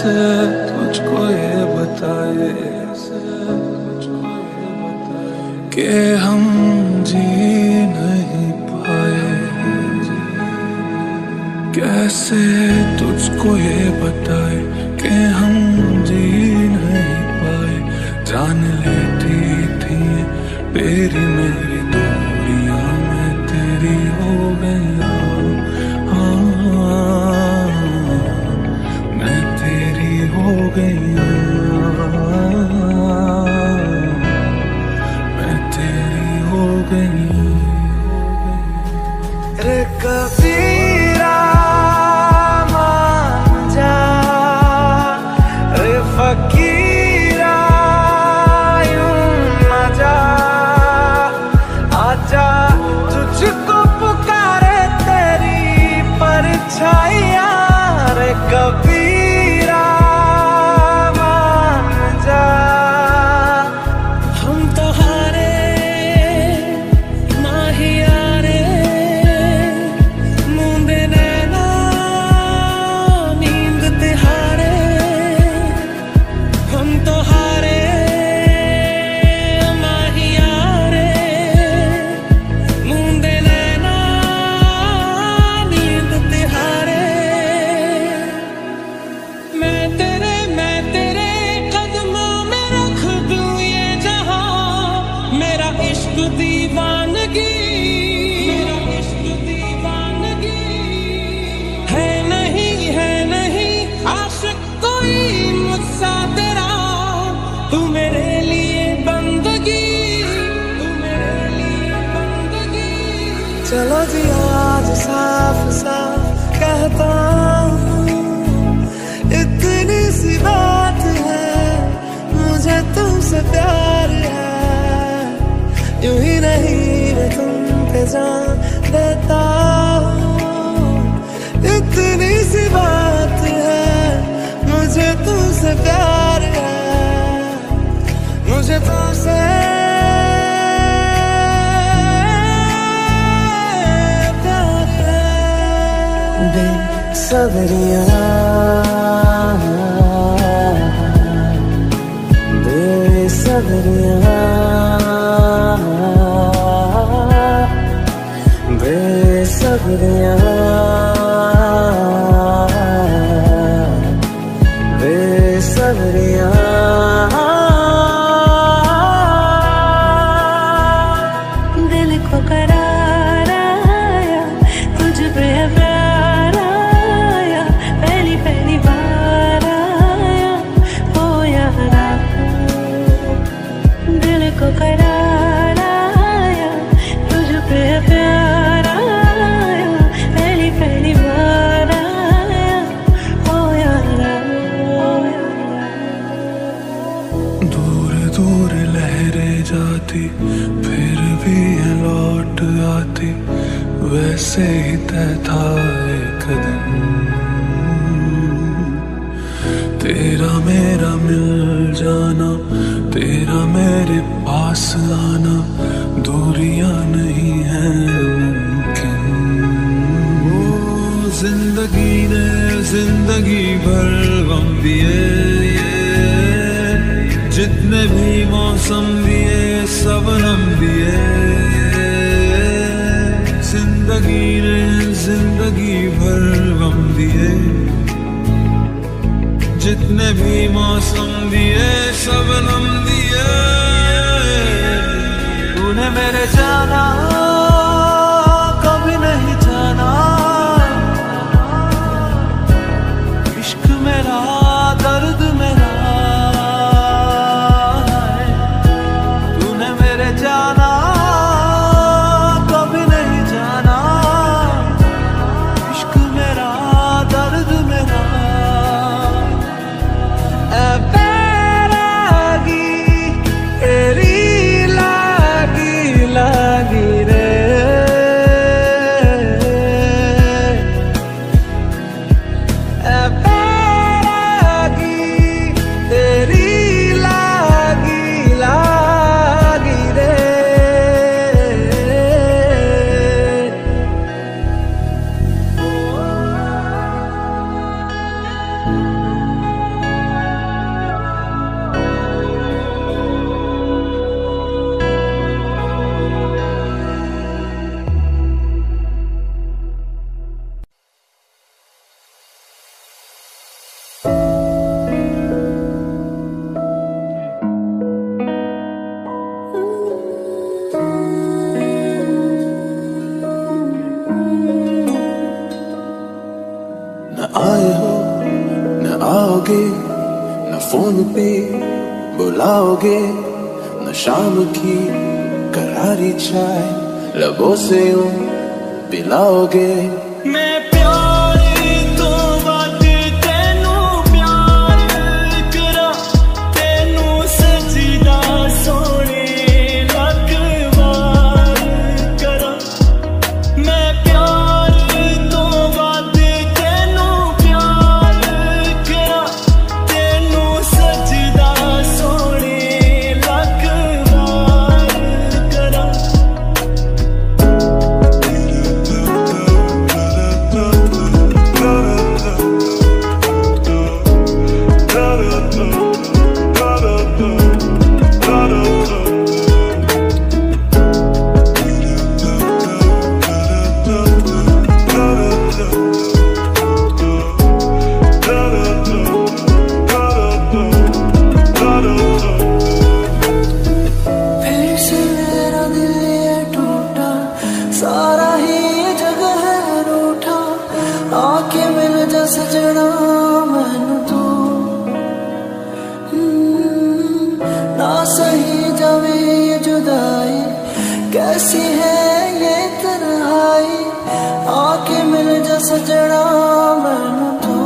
कैसे मुझको ये बताए कि हम जी नहीं पाए, कैसे तुझको ये बताए कि हम जी नहीं पाए। जान लेती थी तेरी मेरी दूरियां, मैं तेरी हो गया, मैं तेरी हो गया, मैं तेरी हो गई। रे कबीरा मान जा, रे फकीरा यूं ना जा, आजा तुझको पुकारे तेरी परछाइयां। रे कबीरा मान जा, हम तो हारे माहिया रे, मुंदे नैना नींद तिहारे, हम तो हारे माहिया रे, मुंदे नैना नींद तिहारे। मैं तेरे कदमों में रख दूं ये जहां, मेरा इश्क दीवानगी, मेरा इश्क दीवानगी है नहीं आशिक कोई मुझसा तेरा, तू मेरे लिए बंदगी, तू मेरे लिए बंदगी। चलो जी आज साफ साफ कहता हूँ, इतनी सी बात है मुझे तुमसे प्यार है, यूं ही नहीं मैं तुम पे जान देता हूँ। इतनी सी बात है मुझे तुमसे प्यार है, मुझे तुमसे प्यार है। बेसब्रियां दिल को करार आया, तुझ पे प्यार आया, पहली पहली बार आया हो यारा। दिल को करार आया, तुझ पे प्यार आया, पहली पहली बार आया हो यारा। दूर दूर लहरें जाती फिर भी ये लौट आती, वैसे ही तय था एक दिन तेरा मेरा मिल जाना, तेरा मेरे पास आना। दूरियां नहीं है मुमकिन, वो जिंदगी ने जिंदगी भर गम दिए, जितने भी मौसम दिए सब हम दिए, जिंदगी ने जिंदगी भर गम दिए, जितने भी मौसम दिए सब हम दिए। तूने मेरे जाना कभी नहीं जाना, इश्क मेरा दर्द मेरा love। आओगे न फोन पे बुलाओगे न शाम की करारी चाय लबों से यूं पिलाओगे। मैं प्यार तो बात तेनू प्यार करा तेनू सजदा सोने लगवा करा। मैं प्यार तो बात तेनू प्यार करा तेनू सजदा सोने लगवा करा। फिर से मेरा दिल ये टूटा सारा ही ये जग है रूठा। आके मिल जा सजना मैनू तू ना सही जावे ये जुदाई कैसी है ये तन्हाई। आके मिल जा सजना मैनू तू।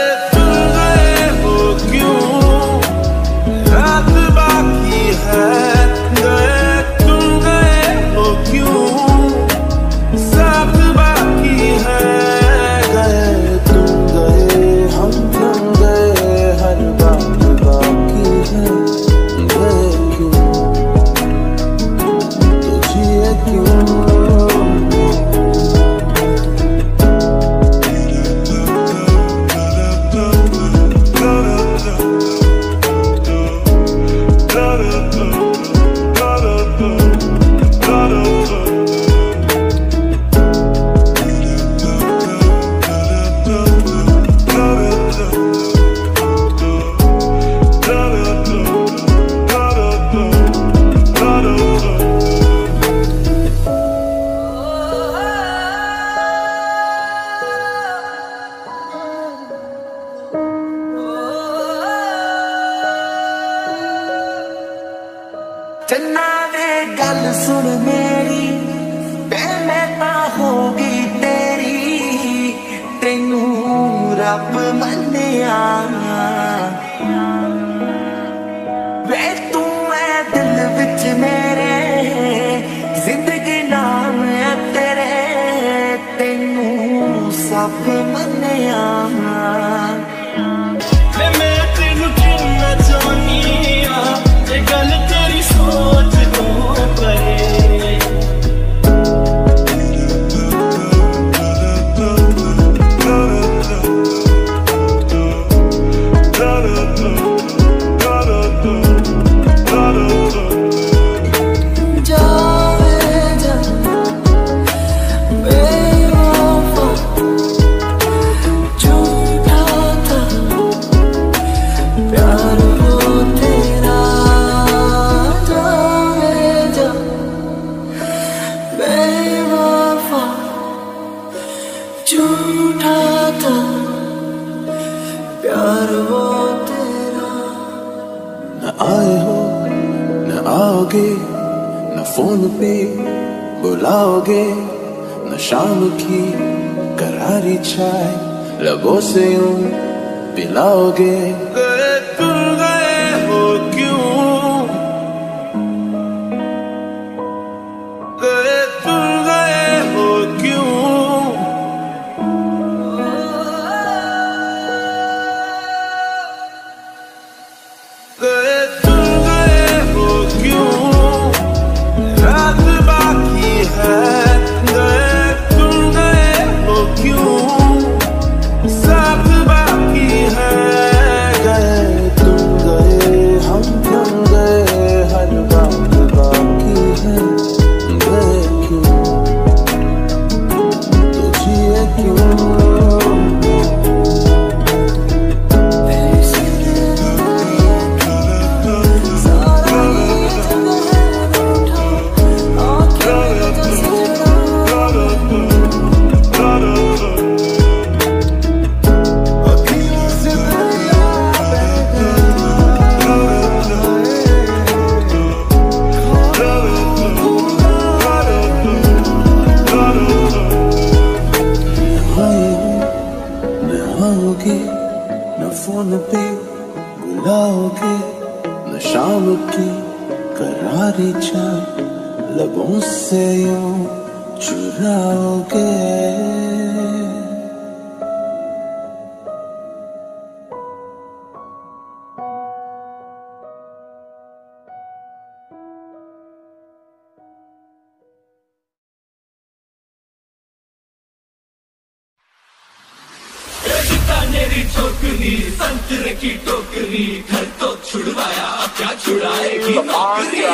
आओगे न शाम की करारी चाय लबों से यूं पिलाओगे। तुम गए हो क्यों गए तुम गए हो क्यों गए तुम गए हो क्यों। रात बाकी है चन्ना वे गल सुन मेरी बेमहता होगी तेरी। तेनू रब मन्निया वे तू है दिल विच मेरे जिंदगी नाम है तेरे। तेनू सब मन्निया झूठा था प्यार वो तेरा। न आए हो न आओगे न फोन पे बुलाओगे न शाम की करारी चाय लबों से यूं पिलाओगे। आओगे नशाव की करारी चाँद लबों से यूं चुराओगे। टोकरी संतरे की टोकरी घर तो छुड़वाया अब क्या छुड़ाएगी नौकरी।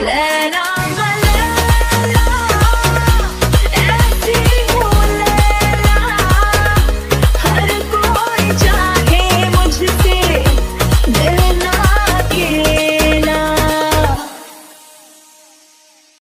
لنا